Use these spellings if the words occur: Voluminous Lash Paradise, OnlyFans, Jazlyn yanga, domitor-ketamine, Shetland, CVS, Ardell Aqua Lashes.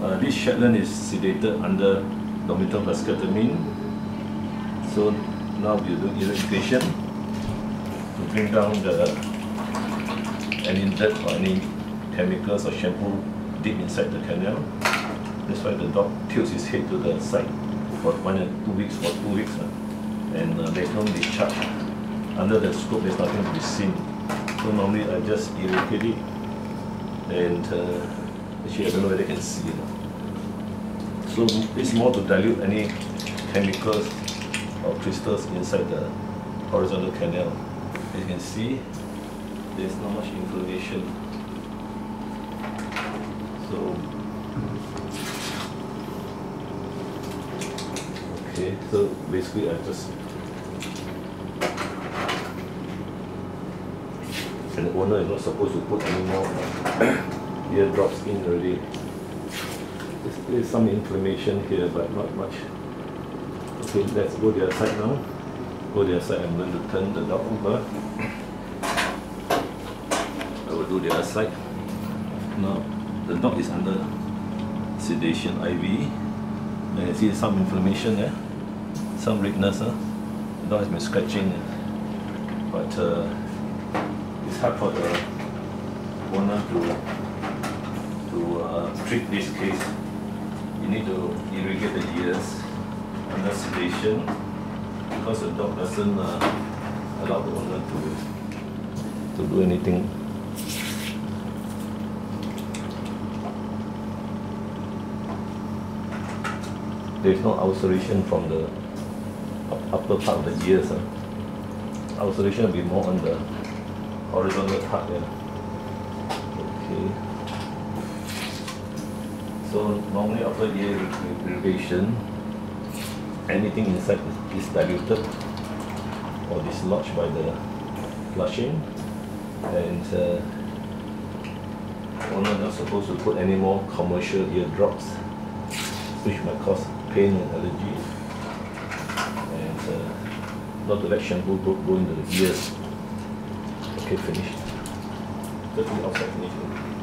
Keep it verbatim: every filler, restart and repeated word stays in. Uh, this Shetland is sedated under domitor-ketamine. So now we do electrocution to bring down the any dirt or any chemicals or shampoo deep inside the canal. That's why the dog tilts his head to the side for one and two weeks for two weeks, uh, and uh, there's no discharge. Under the scope, there's nothing to be seen. So normally I just irrigate it, and Uh, Actually, I don't know whether you can see it. So it's more to dilute any chemicals or crystals inside the horizontal canal. As you can see, there's not much inflammation. So, okay, so basically I just, and the owner is not supposed to put any more ear drops in already. There's, there's some inflammation here, but not much. Okay, let's go the other side now. Go the other side. I'm going to turn the dog over. I will do the other side. Now, the dog is under sedation I V. I can see some inflammation there, eh? Some redness. Eh? The dog has been scratching, but uh, it's hard for the owner to. To uh, treat this case, you need to irrigate the ears under sedation because the dog doesn't uh, allow the owner to, to do anything. There is no ulceration from the upper part of the ears. Huh? Ulceration will be more on the horizontal part there. Okay. So normally after ear irrigation, anything inside is diluted or dislodged by the flushing, and uh, owner not supposed to put any more commercial ear drops, which might cause pain and allergy, and uh, not to let shampoo go, go into the ears. Okay, finished. That's the outside finishing.